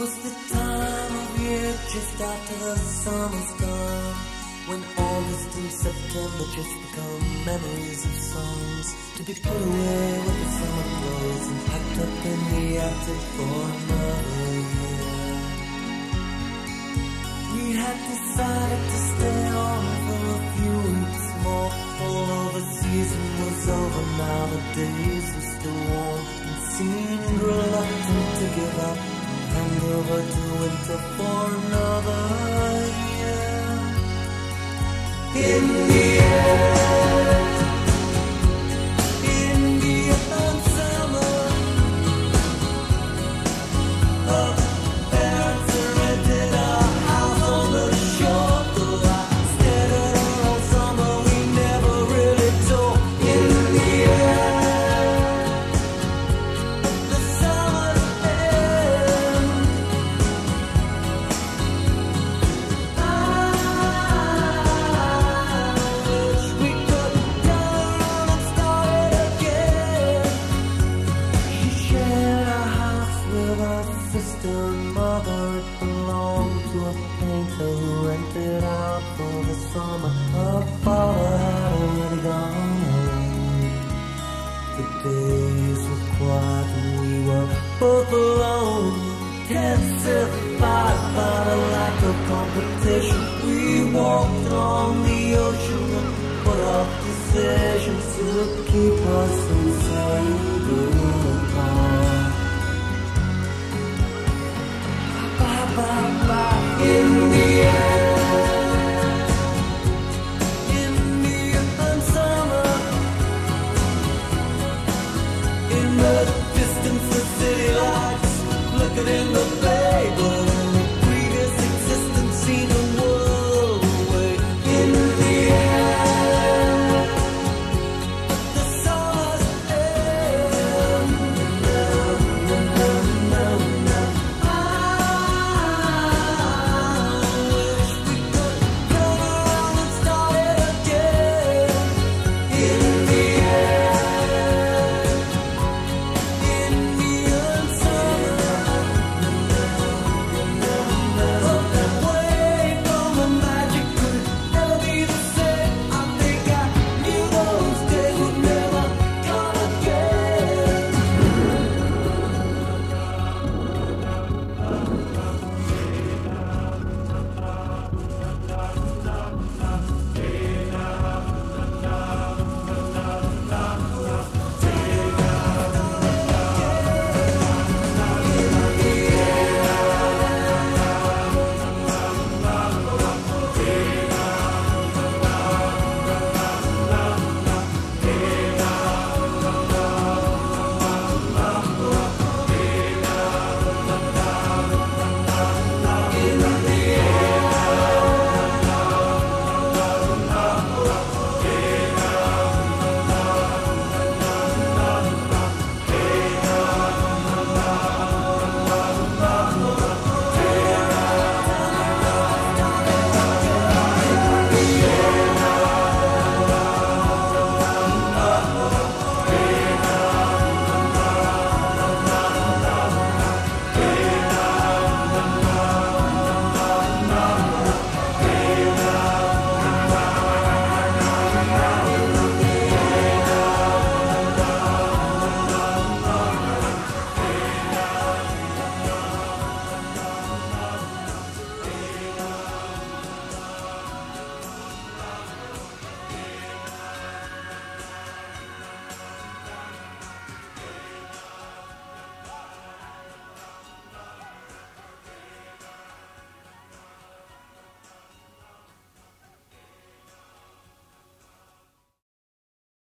was the time of year just after the summer's gone, when August and September just become memories of songs to be put away with the summer blows and packed up in the attic for another year. We had decided to stay on for a few weeks more, although the season was over now, the days were still warm, and seemed reluctant to give up and hand over to winter for another year. In the end, Indian summer, our parents rented our house on the shore, though I stared at her all summer, we never really told. In the end, the summer's end. Mother belonged to a painter who rented out for the summer. Her father had already gone away. The days were quiet and we were both alone, intensified by the lack of competition. We walked on the ocean and put our decisions to keep us